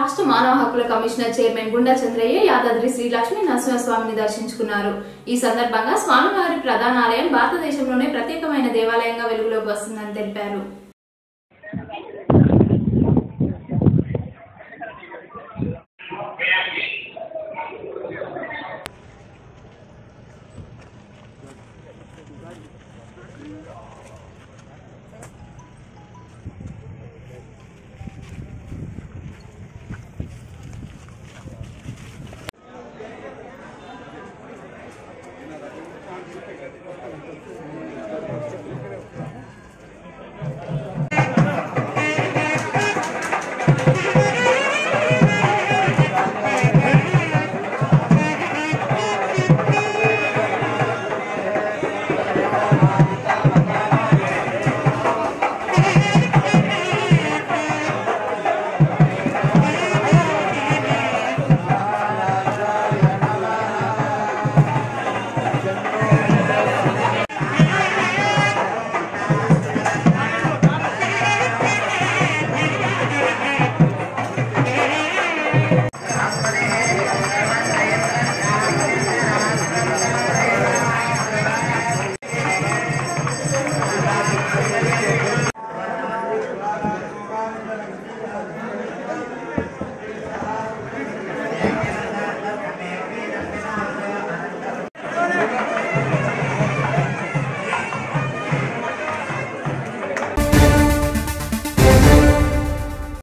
రాష్ట్ర మానవ హక్కుల కమిషనర్ చైర్మన్ గుండా చంద్రయ్య యాదాద్రి శ్రీలక్ష్మీ నరసింహ స్వామిని దర్శించుకున్నారు। ఈ సందర్భంగా స్వామివారి ప్రధానాలయం భారతదేశంలోనే ప్రత్యేకమైన దేవాలయంగా వెలుగులోకి వస్తుందని తెలిపారు।